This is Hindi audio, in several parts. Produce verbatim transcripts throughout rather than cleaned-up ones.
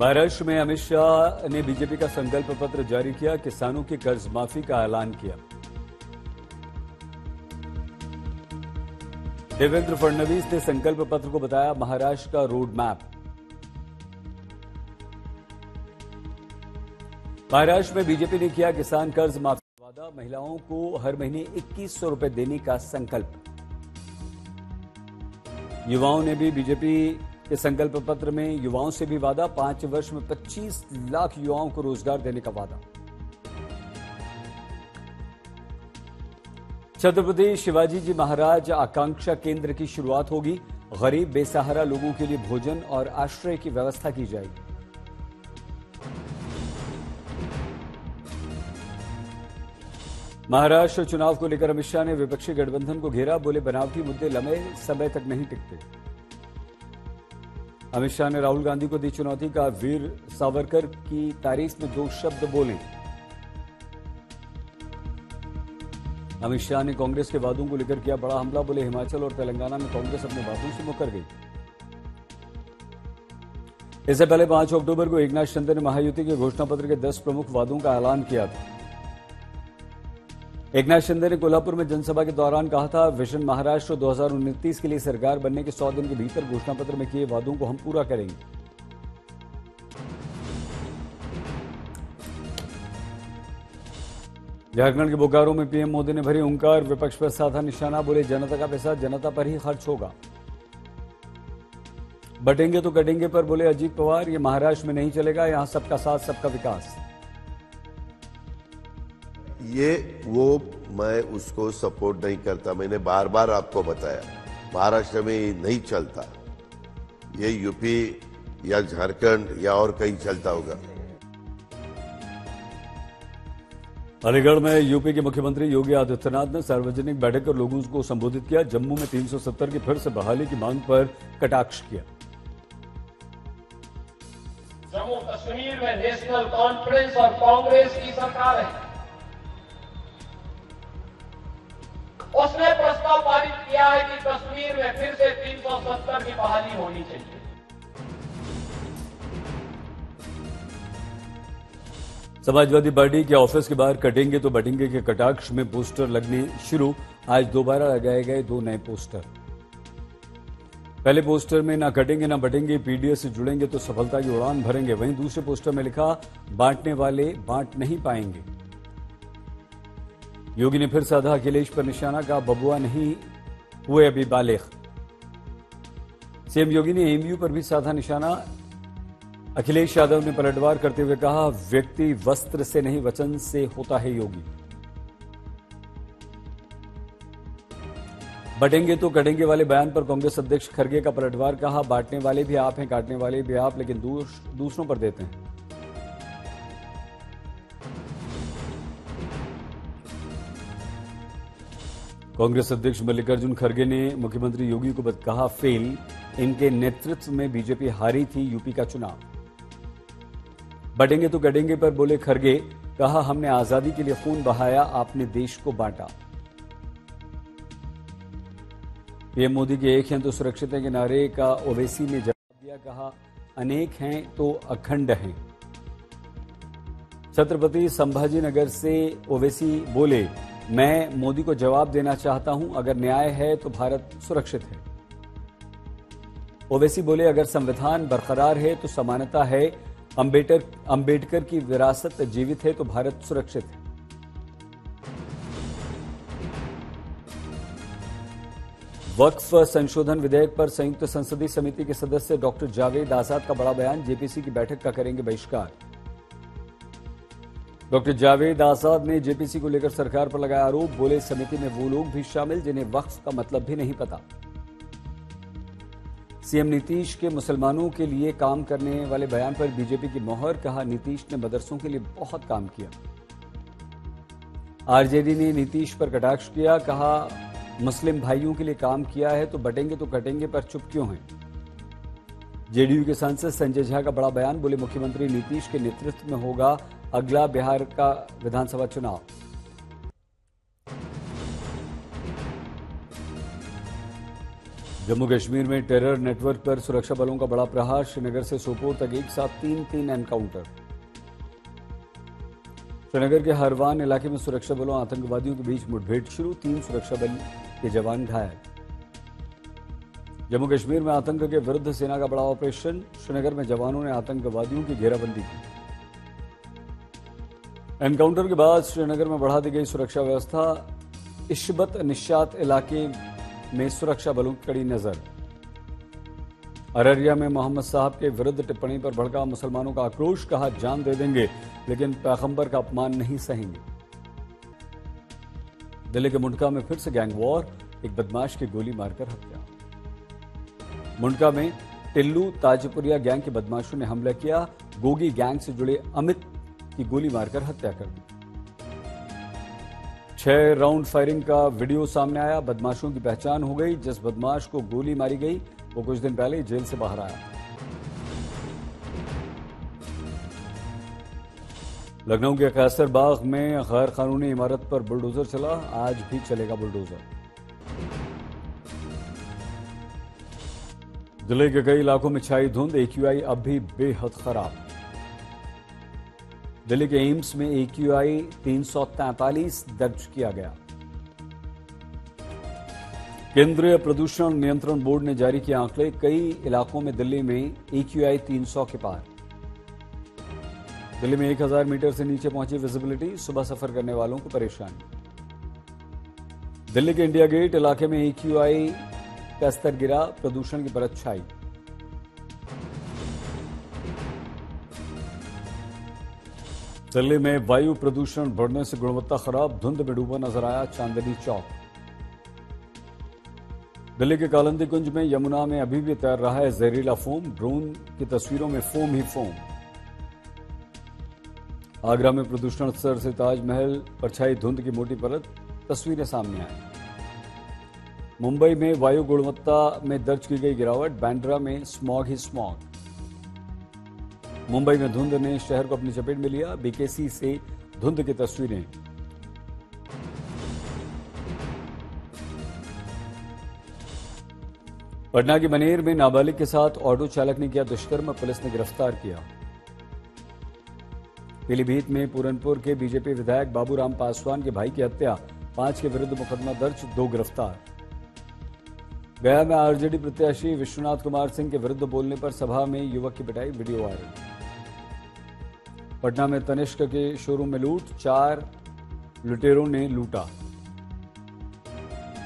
महाराष्ट्र में अमित शाह ने बीजेपी का संकल्प पत्र जारी किया, किसानों की कर्ज माफी का ऐलान किया। देवेंद्र फडणवीस ने संकल्प पत्र को बताया महाराष्ट्र का रोड मैप। महाराष्ट्र में बीजेपी ने किया किसान कर्ज माफी का वादा, महिलाओं को हर महीने इक्कीस सौ रुपए देने का संकल्प। युवाओं ने भी बीजेपी के संकल्प पत्र में युवाओं से भी वादा, पांच वर्ष में पच्चीस लाख युवाओं को रोजगार देने का वादा। छत्रपति शिवाजी जी महाराज आकांक्षा केंद्र की शुरुआत होगी, गरीब बेसहारा लोगों के लिए भोजन और आश्रय की व्यवस्था की जाएगी। महाराष्ट्र चुनाव को लेकर अमित शाह ने विपक्षी गठबंधन को घेरा, बोले बनावटी मुद्दे लंबे समय तक नहीं टिकते। अमित शाह ने राहुल गांधी को दी चुनौती, का वीर सावरकर की तारीफ में दो शब्द बोले। अमित शाह ने कांग्रेस के वादों को लेकर किया बड़ा हमला, बोले हिमाचल और तेलंगाना में कांग्रेस अपने वादों से मुकर गई। इससे पहले पांच अक्टूबर को एकनाथ शिंदे ने महायुति के घोषणा पत्र के दस प्रमुख वादों का ऐलान किया था। एकनाथ शिंदे ने कोल्हापुर में जनसभा के दौरान कहा था, विजन महाराष्ट्र दो हज़ार उनतीस के लिए सरकार बनने के सौ दिन के भीतर घोषणा पत्र में किए वादों को हम पूरा करेंगे। झारखंड के बोकारो में पीएम मोदी ने भरी हुंकार, विपक्ष पर साधा निशाना, बोले जनता का पैसा जनता पर ही खर्च होगा। बटेंगे तो कटेंगे पर बोले अजीत पवार, ये महाराष्ट्र में नहीं चलेगा, यहां सबका साथ सबका विकास। ये वो मैं उसको सपोर्ट नहीं करता, मैंने बार बार आपको बताया महाराष्ट्र में नहीं चलता, ये यूपी या झारखंड या और कहीं चलता होगा। अलीगढ़ में यूपी के मुख्यमंत्री योगी आदित्यनाथ ने सार्वजनिक बैठक कर लोगों को संबोधित किया। जम्मू में तीन सौ सत्तर की फिर से बहाली की मांग पर कटाक्ष किया। जम्मू कश्मीर में नेशनल कॉन्फ्रेंस और कांग्रेस की सरकार है, उसने प्रस्ताव पारित किया है कि कश्मीर में फिर से तीन सौ सत्तर की बहाली होनी चाहिए। समाजवादी पार्टी के ऑफिस के बाहर कटेंगे तो बटेंगे के कटाक्ष में पोस्टर लगने शुरू, आज दोबारा लगाए गए दो नए पोस्टर। पहले पोस्टर में ना कटेंगे ना बटेंगे, पीडीएस से जुड़ेंगे तो सफलता की उड़ान भरेंगे। वहीं दूसरे पोस्टर में लिखा, बांटने वाले बांट नहीं पाएंगे। योगी ने फिर साधा अखिलेश पर निशाना, का बबुआ नहीं हुए अभी बालिग। सीएम योगी ने एमयू पर भी साधा निशाना, अखिलेश यादव ने पलटवार करते हुए कहा, व्यक्ति वस्त्र से नहीं वचन से होता है योगी। बटेंगे तो कटेंगे वाले बयान पर कांग्रेस अध्यक्ष खरगे का पलटवार, कहा बांटने वाले भी आप हैं, काटने वाले भी आप, लेकिन दोष दूसरों पर देते हैं। कांग्रेस अध्यक्ष मल्लिकार्जुन खरगे ने मुख्यमंत्री योगी को कहा फेल, इनके नेतृत्व में बीजेपी हारी थी यूपी का चुनाव। बटेंगे तो कटेंगे पर बोले खरगे, कहा हमने आजादी के लिए खून बहाया, आपने देश को बांटा। पीएम मोदी के एक हैं तो सुरक्षित हैं के नारे का ओवैसी ने जवाब दिया, कहा अनेक हैं तो अखंड हैं। छत्रपति संभाजीनगर से ओवैसी बोले, मैं मोदी को जवाब देना चाहता हूं, अगर न्याय है तो भारत सुरक्षित है। ओवैसी बोले, अगर संविधान बरकरार है तो समानता है, अंबेडकर अंबेडकर की विरासत जीवित है तो भारत सुरक्षित है। वक्फ संशोधन विधेयक पर संयुक्त संसदीय समिति के सदस्य डॉक्टर जावेद आजाद का बड़ा बयान, जेपीसी की बैठक का करेंगे बहिष्कार। डॉक्टर जावेद आजाद ने जेपीसी को लेकर सरकार पर लगाया आरोप, बोले समिति में वो लोग भी शामिल जिन्हें वक्फ का मतलब भी नहीं पता। सीएम नीतीश के मुसलमानों के लिए काम करने वाले बयान पर बीजेपी की मोहर, कहा नीतीश ने मदरसों के लिए बहुत काम किया। आरजेडी ने नीतीश पर कटाक्ष किया, कहा मुस्लिम भाइयों के लिए काम किया है तो बटेंगे तो कटेंगे पर चुप क्यों हैं। जेडीयू के सांसद संजय झा का बड़ा बयान, बोले मुख्यमंत्री नीतीश के नेतृत्व में होगा अगला बिहार का विधानसभा चुनाव। जम्मू कश्मीर में टेरर नेटवर्क पर सुरक्षा बलों का बड़ा प्रहार, श्रीनगर से सोपोर तक एक साथ तीन तीन एनकाउंटर। श्रीनगर के हरवान इलाके में सुरक्षा बलों आतंकवादियों के बीच मुठभेड़ शुरू, तीन सुरक्षा बल के जवान घायल। जम्मू कश्मीर में आतंक के विरुद्ध सेना का बड़ा ऑपरेशन, श्रीनगर में जवानों ने आतंकवादियों की घेराबंदी की। एनकाउंटर के बाद श्रीनगर में बढ़ा दी गई सुरक्षा व्यवस्था, इशबत निशात इलाके में सुरक्षा बलों की कड़ी नजर। अररिया में मोहम्मद साहब के विरुद्ध टिप्पणी पर भड़का मुसलमानों का आक्रोश, कहा जान दे देंगे लेकिन पैगंबर का अपमान नहीं सहेंगे। दिल्ली के मुंडका में फिर से गैंग वॉर, एक बदमाश की गोली मारकर हत्या। मुंडका में टिल्लू ताजपुरिया गैंग के बदमाशों ने हमला किया, गोगी गैंग से जुड़े अमित की गोली मारकर हत्या कर दी। छह राउंड फायरिंग का वीडियो सामने आया, बदमाशों की पहचान हो गई। जिस बदमाश को गोली मारी गई वो कुछ दिन पहले जेल से बाहर आया। लखनऊ के कैसर बाग में गैर कानूनी इमारत पर बुलडोजर चला, आज भी चलेगा बुलडोजर। जिले के कई इलाकों में छाई धुंध, एक्यूआई अब भी बेहद खराब। दिल्ली के एम्स में एक्यूआई तीन सौ तैंतालीस दर्ज किया गया। केंद्रीय प्रदूषण नियंत्रण बोर्ड ने जारी किए आंकड़े, कई इलाकों में दिल्ली में एक्यूआई तीन सौ के पार। दिल्ली में एक हज़ार मीटर से नीचे पहुंची विजिबिलिटी, सुबह सफर करने वालों को परेशानी। दिल्ली के इंडिया गेट इलाके में एक्यूआई का स्तर गिरा, प्रदूषण की परत छाई। दिल्ली में वायु प्रदूषण बढ़ने से गुणवत्ता खराब, धुंध में डूबा नजर आया चांदनी चौक। दिल्ली के कालंदी कुंज में यमुना में अभी भी तैर रहा है जहरीला फोम, ड्रोन की तस्वीरों में फोम ही फोम। आगरा में प्रदूषण स्तर से ताजमहल पर छाई धुंध की मोटी परत, तस्वीरें सामने आई। मुंबई में वायु गुणवत्ता में दर्ज की गई गिरावट, बांद्रा में स्मॉग ही स्मॉग। मुंबई में धुंध ने शहर को अपनी चपेट में लिया, बीकेसी से धुंध की तस्वीरें। पटना के मनेर में नाबालिग के साथ ऑटो चालक ने किया दुष्कर्म, पुलिस ने गिरफ्तार किया। पीलीभीत में पूरनपुर के बीजेपी विधायक बाबूराम पासवान के भाई की हत्या, पांच के विरुद्ध मुकदमा दर्ज, दो गिरफ्तार। गया में आरजेडी प्रत्याशी विश्वनाथ कुमार सिंह के विरुद्ध बोलने पर सभा में युवक की पिटाई, वीडियो वायरल। पटना में तनिष्क के शोरूम में लूट, चार लुटेरों ने लूटा।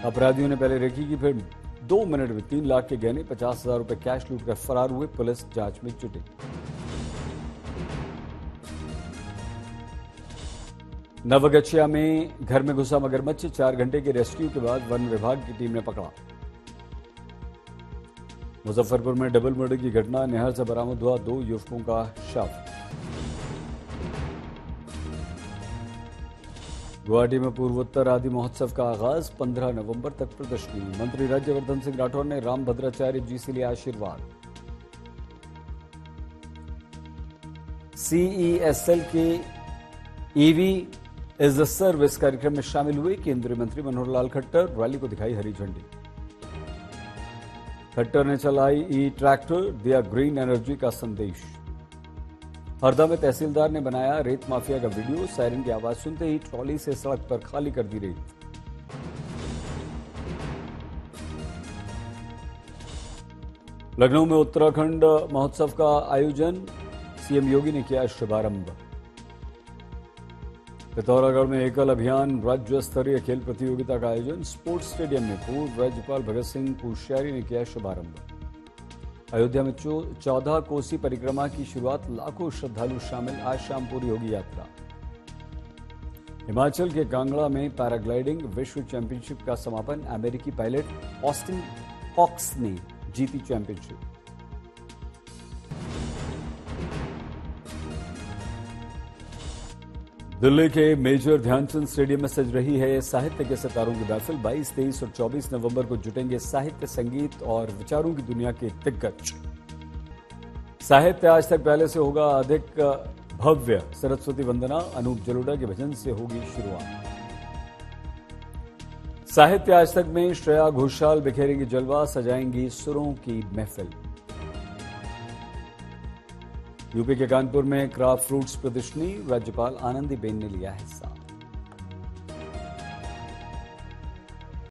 अपराधियों ने पहले रेकी की, फिर दो मिनट में तीन लाख के गहने पचास हजार रूपये कैश लूटकर फरार हुए, पुलिस जांच में जुटी। नवगछिया में घर में घुसा मगरमच्छ, चार घंटे के रेस्क्यू के बाद वन विभाग की टीम ने पकड़ा। मुजफ्फरपुर में डबल मर्डर की घटना, नहर से बरामद हुआ दो युवकों का शव। गुवाहाटी में पूर्वोत्तर आदि महोत्सव का आगाज, पंद्रह नवंबर तक प्रदर्शनी। मंत्री राज्यवर्धन सिंह राठौर ने रामभद्राचार्य जी से लिया आशीर्वाद। सीईएसएल के ईवी इज द सर्विस कार्यक्रम में शामिल हुए केंद्रीय मंत्री मनोहर लाल खट्टर, रैली को दिखाई हरी झंडी। खट्टर ने चलाई ई ट्रैक्टर, दिया ग्रीन एनर्जी का संदेश। हरदा में तहसीलदार ने बनाया रेत माफिया का वीडियो, सायरन की आवाज सुनते ही ट्रॉली से सड़क पर खाली कर दी रेत। लखनऊ में उत्तराखंड महोत्सव का आयोजन, सीएम योगी ने किया शुभारंभ। पिथौरागढ़ में एकल अभियान राज्य स्तरीय खेल प्रतियोगिता का आयोजन, स्पोर्ट्स स्टेडियम में पूर्व राज्यपाल भगत सिंह कोश्यारी ने किया शुभारंभ। अयोध्या में चौदह कोसी परिक्रमा की शुरुआत, लाखों श्रद्धालु शामिल, आज शाम पूरी होगी यात्रा। हिमाचल के कांगड़ा में पैराग्लाइडिंग विश्व चैंपियनशिप का समापन, अमेरिकी पायलट ऑस्टिन कॉक्स ने जीती चैंपियनशिप। दिल्ली के मेजर ध्यानचंद स्टेडियम में सज रही है साहित्य के सितारों की महफिल, बाईस, तेईस और चौबीस नवंबर को जुटेंगे साहित्य, संगीत और विचारों की दुनिया के दिग्गज। साहित्य आज तक पहले से होगा अधिक भव्य, सरस्वती वंदना अनूप जलोढ़ा के भजन से होगी शुरुआत। साहित्य आज तक में श्रेया घोषाल बिखेरेंगी जलवा, सजाएंगी सुरों की महफिल। यूपी के कानपुर में क्राफ्ट फ्रूट्स प्रदर्शनी, राज्यपाल आनंदीबेन ने लिया हिस्सा।